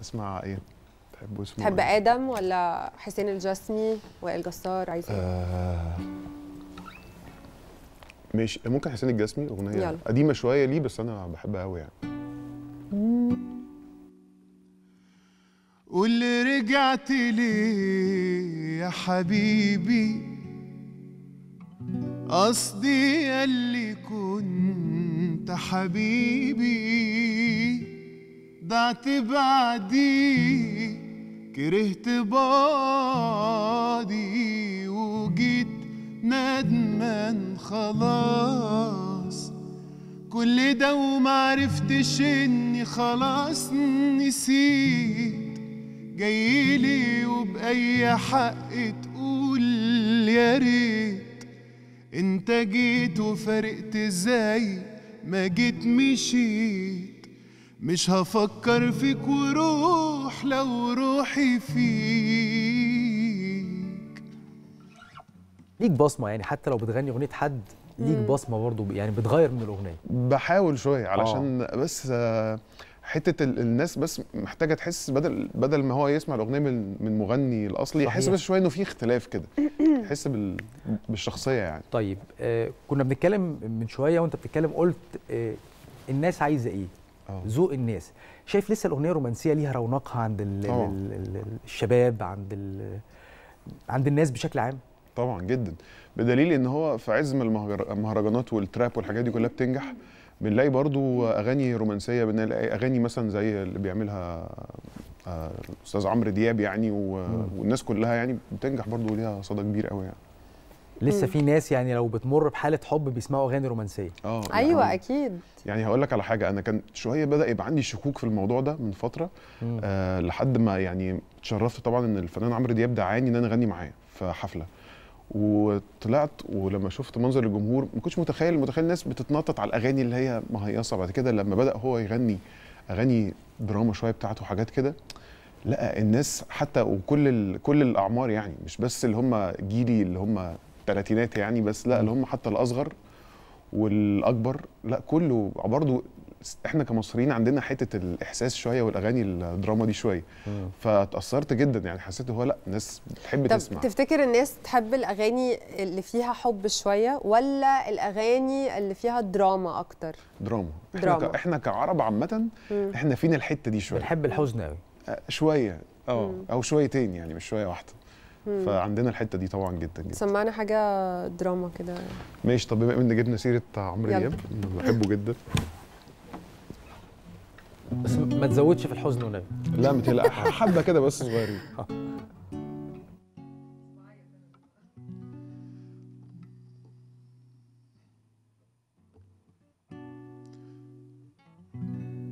اسمع ايه؟ تحبوا اسمه؟ تحب ادم ولا حسين الجسمي وائل جسار؟ عايز ماشي، ممكن حسين الجسمي، اغنيه قديمه شويه ليه بس انا بحبها قوي يعني. واللي رجعت ليه يا حبيبي قصدي اللي كنت حبيبي ضعت بعدي كرهت بعدي وجيت ندمان خلاص كل ده ومعرفتش اني خلاص نسيت جايلي وبأي حق تقول يا ريت انت جيت وفرقت زي ما جيت مشيت مش هفكر فيك وروح لو روحي فيك. ليك بصمه يعني حتى لو بتغني اغنيه حد ليك بصمه برضه يعني بتغير من الاغنيه. بحاول شويه علشان بس حته الناس بس محتاجه تحس بدل ما هو يسمع الاغنيه من مغني الاصلي يحس بس شويه انه في اختلاف كده يحس بالشخصيه يعني. طيب كنا بنتكلم من شويه وانت بتتكلم قلت الناس عايزه ايه؟ ذوق الناس. شايف لسه الاغنيه الرومانسيه ليها رونقها عند الشباب عند الناس بشكل عام؟ طبعا جدا، بدليل ان هو في عز ما المهرجانات والتراب والحاجات دي كلها بتنجح بنلاقي برضو اغاني رومانسيه، بنلاقي اغاني مثلا زي اللي بيعملها الاستاذ عمرو دياب يعني والناس كلها يعني بتنجح برضو ليها صدى كبير قوي يعني. لسه في ناس يعني لو بتمر بحاله حب بيسمعوا اغاني رومانسيه. ايوه يعني اكيد. يعني هقول لك على حاجه، انا كان شويه بدا يبقى عندي شكوك في الموضوع ده من فتره لحد ما يعني اتشرفت طبعا ان الفنان عمرو دياب دعاني ان انا اغني معاه في حفله، وطلعت ولما شفت منظر الجمهور ما كنتش متخيل الناس بتتنطط على الاغاني اللي هي مهيصه. بعد كده لما بدا هو يغني اغاني دراما شويه بتاعته وحاجات كده، لا الناس حتى وكل الاعمار يعني، مش بس اللي هم جيلي اللي هم الثلاثينات يعني بس، لا اللي هم حتى الاصغر والاكبر، لا كله برضه احنا كمصريين عندنا حته الاحساس شويه والاغاني الدراما دي شويه فتاثرت جدا يعني، حسيت هو لا الناس بتحب تسمع. طب تفتكر الناس تحب الاغاني اللي فيها حب شويه ولا الاغاني اللي فيها دراما اكتر؟ دراما. احنا كعرب عامه احنا فينا الحته دي شويه، بنحب الحزن قوي شويه او شويتين يعني مش شويه واحده، فعندنا الحته دي طبعا جدا جدا. سمعنا حاجه دراما كده ماشي. طب بما ان جبنا سيره عمرو دياب، بحبه جدا بس ما تزودش في الحزن والنبي. لا ما تقلقش، حبه كده بس صغيرين.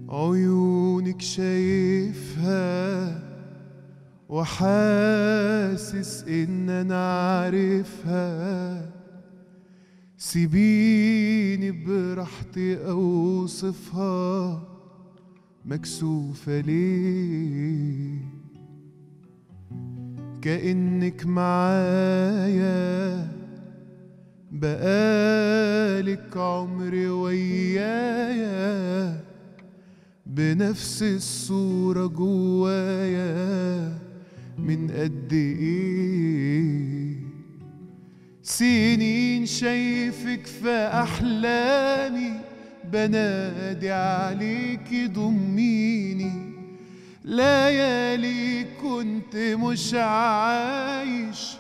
عيونك شايفها وحاسس ان انا عارفها سيبيني براحتي اوصفها مكسوفة ليه كأنك معايا بقالك عمري ويايا بنفس الصورة جوايا من قد ايه سنين شايفك في احلامي بنادي عليكي ضميني ليالي كنت مش عايش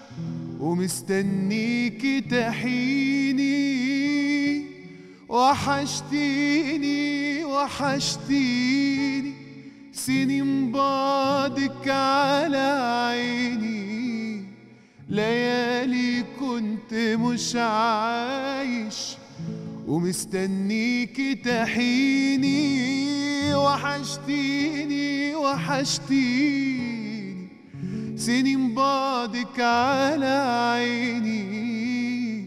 ومستنيكي تحيني وحشتيني وحشتيني سنين بعدك على عيني ليالي كنت مش عايش ومستنيكي تحيني وحشتيني وحشتيني سنين بعدك على عيني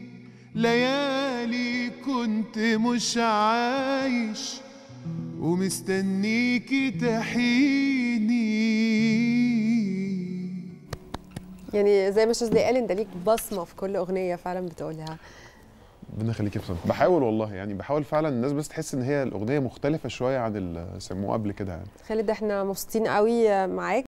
ليالي كنت مش عايش ومستنيكي تحيني. يعني زي ما شاذلي قال انت ليك بصمه في كل اغنيه فعلا بتقولها. ربنا يخليك يا فندم. بحاول والله يعني بحاول فعلا. الناس بس تحس ان هي الاغنيه مختلفه شويه عن اللي سموها قبل كده يعني. خالد احنا مبسوطين قوي معاك.